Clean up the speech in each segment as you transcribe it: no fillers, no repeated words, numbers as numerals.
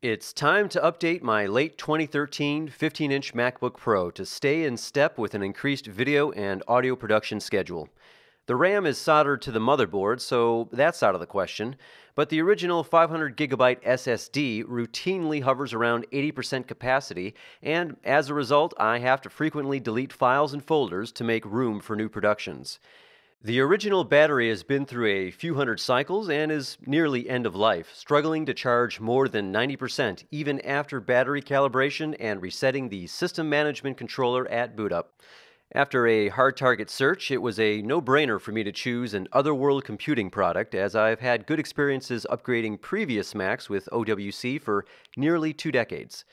It's time to update my late 2013 15-inch MacBook Pro to stay in step with an increased video and audio production schedule. The RAM is soldered to the motherboard, so that's out of the question, but the original 500GB SSD routinely hovers around 80% capacity, and as a result, I have to frequently delete files and folders to make room for new productions. The original battery has been through a few hundred cycles and is nearly end of life, struggling to charge more than 90% even after battery calibration and resetting the system management controller at boot up. After a hard target search, it was a no-brainer for me to choose an Other World Computing product, as I've had good experiences upgrading previous Macs with OWC for nearly 2 decades.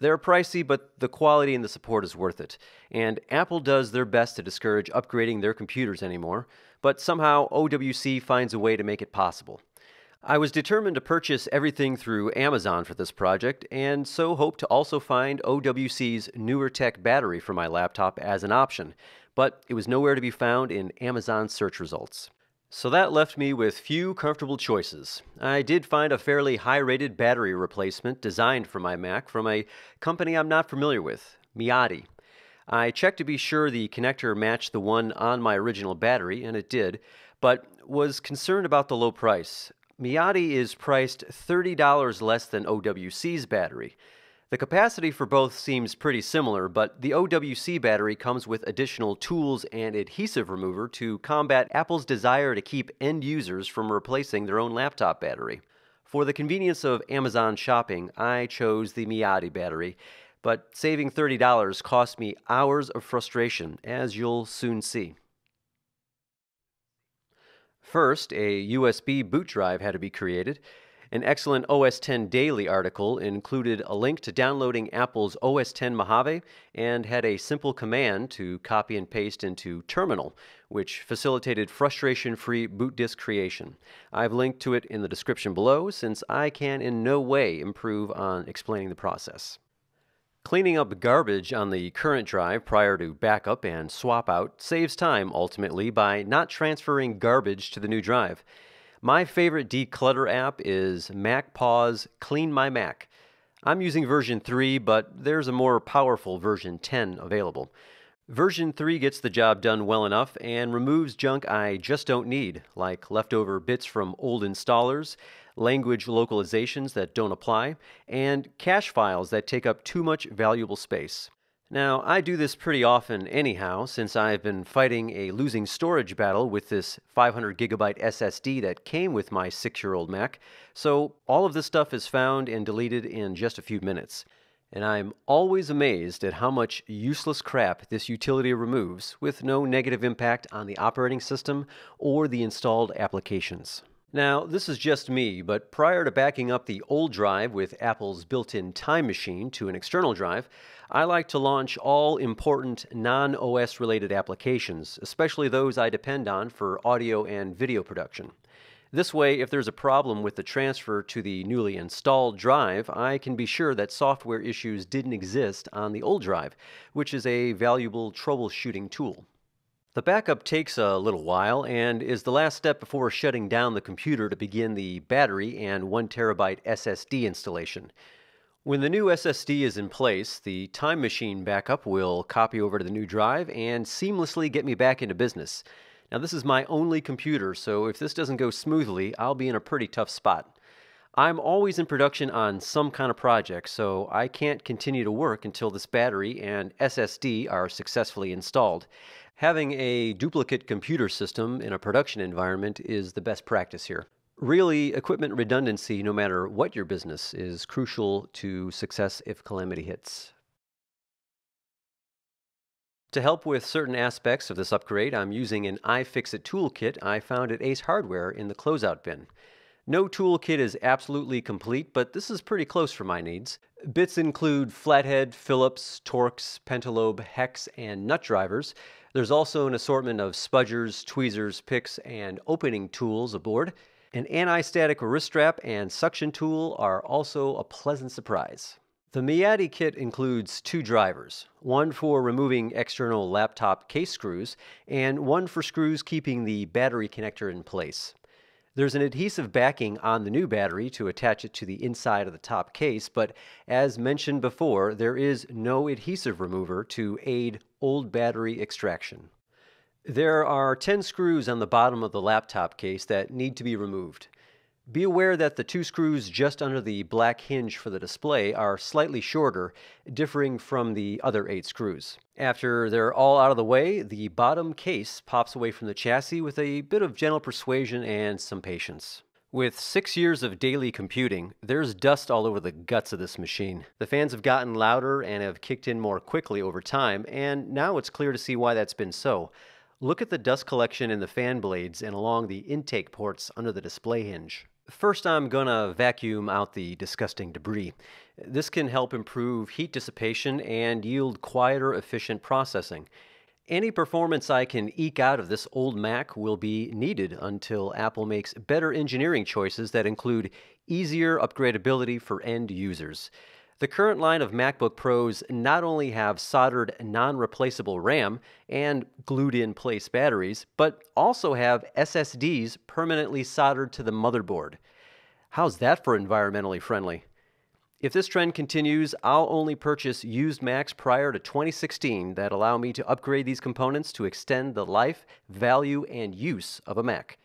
They're pricey, but the quality and the support is worth it. And Apple does their best to discourage upgrading their computers anymore, but somehow OWC finds a way to make it possible. I was determined to purchase everything through Amazon for this project, and so hoped to also find OWC's Newer Tech battery for my laptop as an option, but it was nowhere to be found in Amazon's search results. So that left me with few comfortable choices. I did find a fairly high-rated battery replacement designed for my Mac from a company I'm not familiar with, Miady. I checked to be sure the connector matched the one on my original battery, and it did, but was concerned about the low price. Miady is priced $30 less than OWC's battery. The capacity for both seems pretty similar, but the OWC battery comes with additional tools and adhesive remover to combat Apple's desire to keep end users from replacing their own laptop battery. For the convenience of Amazon shopping, I chose the Miady battery, but saving $30 cost me hours of frustration, as you'll soon see. First, a USB boot drive had to be created. An excellent OS X Daily article included a link to downloading Apple's OS X Mojave and had a simple command to copy and paste into Terminal, which facilitated frustration-free boot disk creation. I've linked to it in the description below, since I can in no way improve on explaining the process. Cleaning up garbage on the current drive prior to backup and swap out saves time ultimately by not transferring garbage to the new drive. My favorite declutter app is Mac Pause CleanMyMac. I'm using version 3, but there's a more powerful version 10 available. Version 3 gets the job done well enough and removes junk I just don't need, like leftover bits from old installers, language localizations that don't apply, and cache files that take up too much valuable space. Now, I do this pretty often anyhow, since I've been fighting a losing storage battle with this 500GB SSD that came with my 6-year-old Mac, so all of this stuff is found and deleted in just a few minutes. And I'm always amazed at how much useless crap this utility removes, with no negative impact on the operating system or the installed applications. Now, this is just me, but prior to backing up the old drive with Apple's built-in Time Machine to an external drive, I like to launch all important non-OS related applications, especially those I depend on for audio and video production. This way, if there's a problem with the transfer to the newly installed drive, I can be sure that software issues didn't exist on the old drive, which is a valuable troubleshooting tool. The backup takes a little while and is the last step before shutting down the computer to begin the battery and 1TB SSD installation. When the new SSD is in place, the Time Machine backup will copy over to the new drive and seamlessly get me back into business. Now, this is my only computer, so if this doesn't go smoothly, I'll be in a pretty tough spot. I'm always in production on some kind of project, so I can't continue to work until this battery and SSD are successfully installed. Having a duplicate computer system in a production environment is the best practice here. Really, equipment redundancy, no matter what your business, is crucial to success if calamity hits. To help with certain aspects of this upgrade, I'm using an iFixit toolkit I found at Ace Hardware in the closeout bin. No toolkit is absolutely complete, but this is pretty close for my needs. Bits include flathead, Phillips, Torx, pentalobe, hex, and nut drivers. There's also an assortment of spudgers, tweezers, picks, and opening tools aboard. An anti-static wrist strap and suction tool are also a pleasant surprise. The Miady kit includes 2 drivers, one for removing external laptop case screws, and one for screws keeping the battery connector in place. There's an adhesive backing on the new battery to attach it to the inside of the top case, but as mentioned before, there is no adhesive remover to aid old battery extraction. There are 10 screws on the bottom of the laptop case that need to be removed. Be aware that the two screws just under the black hinge for the display are slightly shorter, differing from the other 8 screws. After they're all out of the way, the bottom case pops away from the chassis with a bit of gentle persuasion and some patience. With 6 years of daily computing, there's dust all over the guts of this machine. The fans have gotten louder and have kicked in more quickly over time, and now it's clear to see why that's been so. Look at the dust collection in the fan blades and along the intake ports under the display hinge. First, I'm gonna vacuum out the disgusting debris. This can help improve heat dissipation and yield quieter, efficient processing. Any performance I can eke out of this old Mac will be needed until Apple makes better engineering choices that include easier upgradability for end users. The current line of MacBook Pros not only have soldered non-replaceable RAM and glued-in-place batteries, but also have SSDs permanently soldered to the motherboard. How's that for environmentally friendly? If this trend continues, I'll only purchase used Macs prior to 2016 that allow me to upgrade these components to extend the life, value, and use of a Mac.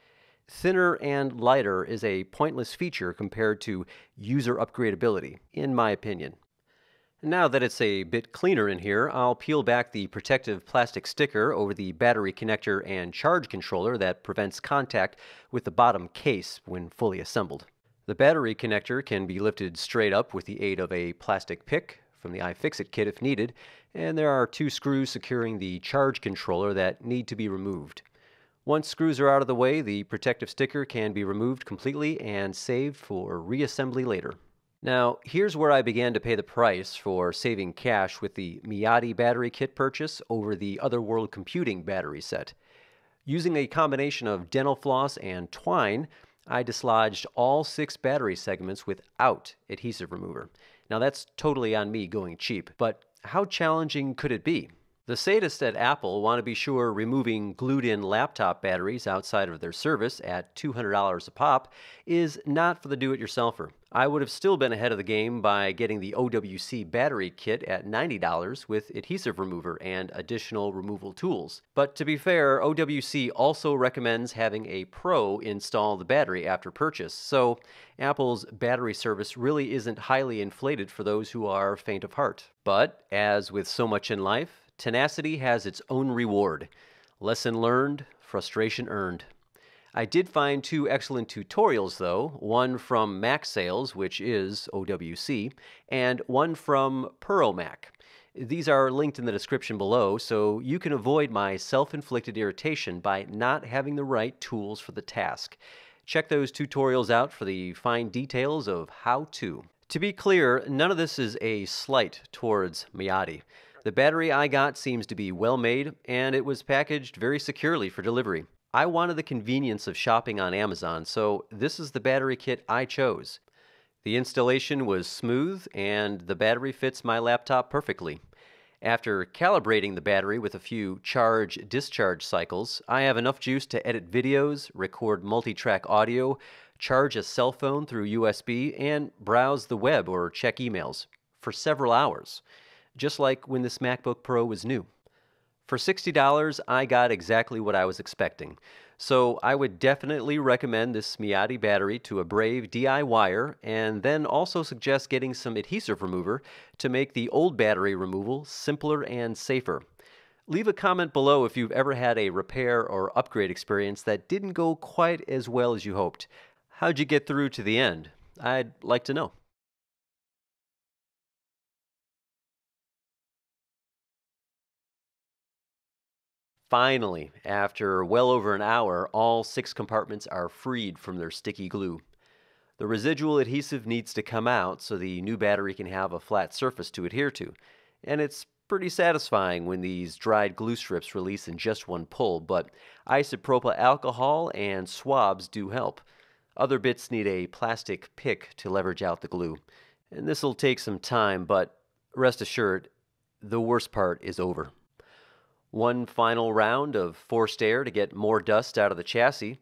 Thinner and lighter is a pointless feature compared to user upgradability, in my opinion. Now that it's a bit cleaner in here, I'll peel back the protective plastic sticker over the battery connector and charge controller that prevents contact with the bottom case when fully assembled. The battery connector can be lifted straight up with the aid of a plastic pick from the iFixit kit if needed, and there are 2 screws securing the charge controller that need to be removed. Once screws are out of the way, the protective sticker can be removed completely and saved for reassembly later. Now, here's where I began to pay the price for saving cash with the Miady battery kit purchase over the Other World Computing battery set. Using a combination of dental floss and twine, I dislodged all 6 battery segments without adhesive remover. Now, that's totally on me going cheap, but how challenging could it be? The sadists at Apple want to be sure removing glued-in laptop batteries outside of their service at $200 a pop is not for the do-it-yourselfer. I would have still been ahead of the game by getting the OWC battery kit at $90 with adhesive remover and additional removal tools. But to be fair, OWC also recommends having a pro install the battery after purchase, so Apple's battery service really isn't highly inflated for those who are faint of heart. But, as with so much in life, tenacity has its own reward. Lesson learned, frustration earned. I did find 2 excellent tutorials though, one from Mac Sales, which is OWC, and one from PuroMac. These are linked in the description below, so you can avoid my self-inflicted irritation by not having the right tools for the task. Check those tutorials out for the fine details of how to. To be clear, none of this is a slight towards Miady. The battery I got seems to be well made, and it was packaged very securely for delivery. I wanted the convenience of shopping on Amazon, so this is the battery kit I chose. The installation was smooth, and the battery fits my laptop perfectly. After calibrating the battery with a few charge-discharge cycles, I have enough juice to edit videos, record multi-track audio, charge a cell phone through USB, and browse the web or check emails for several hours. Just like when this MacBook Pro was new. For $60, I got exactly what I was expecting, so I would definitely recommend this Miady battery to a brave DIYer, and then also suggest getting some adhesive remover to make the old battery removal simpler and safer. Leave a comment below if you've ever had a repair or upgrade experience that didn't go quite as well as you hoped. How'd you get through to the end? I'd like to know. Finally, after well over an hour, all 6 compartments are freed from their sticky glue. The residual adhesive needs to come out so the new battery can have a flat surface to adhere to, and it's pretty satisfying when these dried glue strips release in just one pull, but isopropyl alcohol and swabs do help. Other bits need a plastic pick to leverage out the glue, and this'll take some time, but rest assured, the worst part is over. One final round of forced air to get more dust out of the chassis,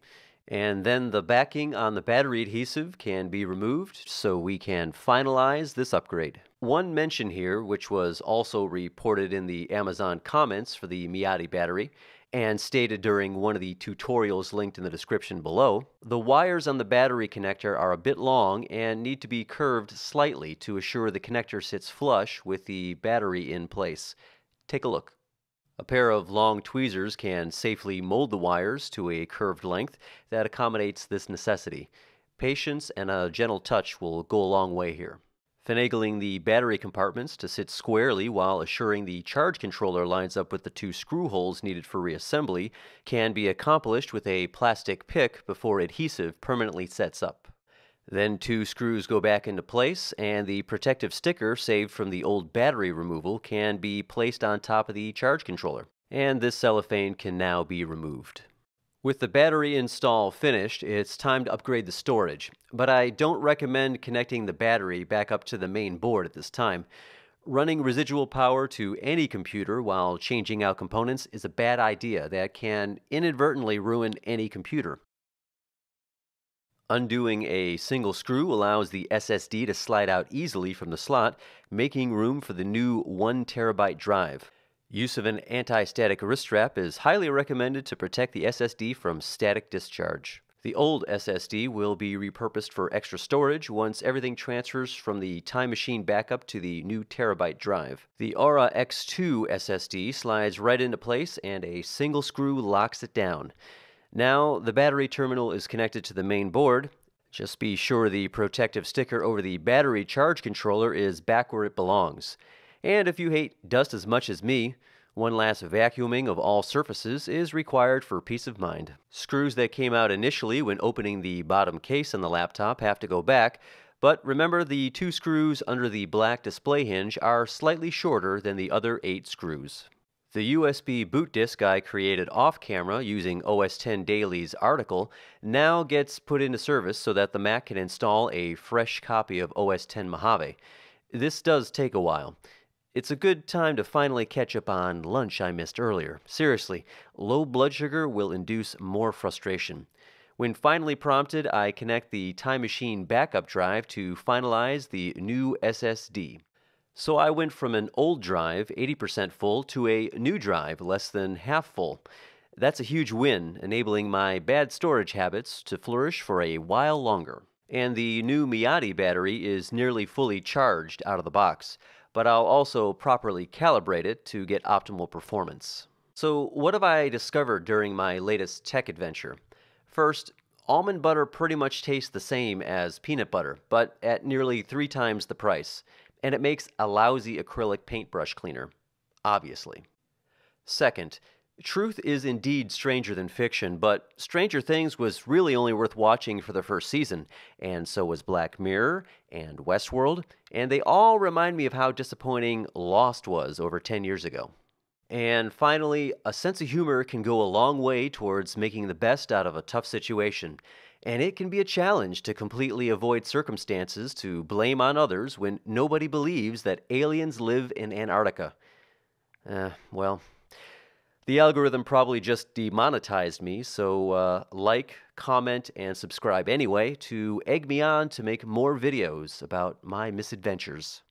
And then the backing on the battery adhesive can be removed so we can finalize this upgrade. One mention here, which was also reported in the Amazon comments for the Miady battery, and stated during one of the tutorials linked in the description below, the wires on the battery connector are a bit long and need to be curved slightly to assure the connector sits flush with the battery in place. Take a look. A pair of long tweezers can safely mold the wires to a curved length that accommodates this necessity. Patience and a gentle touch will go a long way here. Finagling the battery compartments to sit squarely while assuring the charge controller lines up with the two screw holes needed for reassembly can be accomplished with a plastic pick before adhesive permanently sets up. Then two screws go back into place, and the protective sticker saved from the old battery removal can be placed on top of the charge controller, and this cellophane can now be removed. With the battery install finished, it's time to upgrade the storage, but I don't recommend connecting the battery back up to the main board at this time. Running residual power to any computer while changing out components is a bad idea that can inadvertently ruin any computer. Undoing a single screw allows the SSD to slide out easily from the slot, making room for the new 1 terabyte drive. Use of an anti-static wrist strap is highly recommended to protect the SSD from static discharge. The old SSD will be repurposed for extra storage once everything transfers from the Time Machine backup to the new terabyte drive. The Aura X2 SSD slides right into place and a single screw locks it down. Now the battery terminal is connected to the main board. Just be sure the protective sticker over the battery charge controller is back where it belongs. And if you hate dust as much as me, one last vacuuming of all surfaces is required for peace of mind. Screws that came out initially when opening the bottom case on the laptop have to go back, but remember the two screws under the black display hinge are slightly shorter than the other 8 screws. The USB boot disk I created off-camera using OS X Daily's article now gets put into service so that the Mac can install a fresh copy of OS X Mojave. This does take a while. It's a good time to finally catch up on lunch I missed earlier. Seriously, low blood sugar will induce more frustration. When finally prompted, I connect the Time Machine backup drive to finalize the new SSD. So I went from an old drive, 80% full, to a new drive, less than half full. That's a huge win, enabling my bad storage habits to flourish for a while longer. And the new Miady battery is nearly fully charged out of the box, but I'll also properly calibrate it to get optimal performance. So what have I discovered during my latest tech adventure? First, almond butter pretty much tastes the same as peanut butter, but at nearly 3 times the price, and it makes a lousy acrylic paintbrush cleaner, obviously. Second, truth is indeed stranger than fiction, but Stranger Things was really only worth watching for the first season, and so was Black Mirror and Westworld, and they all remind me of how disappointing Lost was over 10 years ago. And finally, a sense of humor can go a long way towards making the best out of a tough situation, and it can be a challenge to completely avoid circumstances to blame on others when nobody believes that aliens live in Antarctica. Well, the algorithm probably just demonetized me, so like, comment, and subscribe anyway to egg me on to make more videos about my misadventures.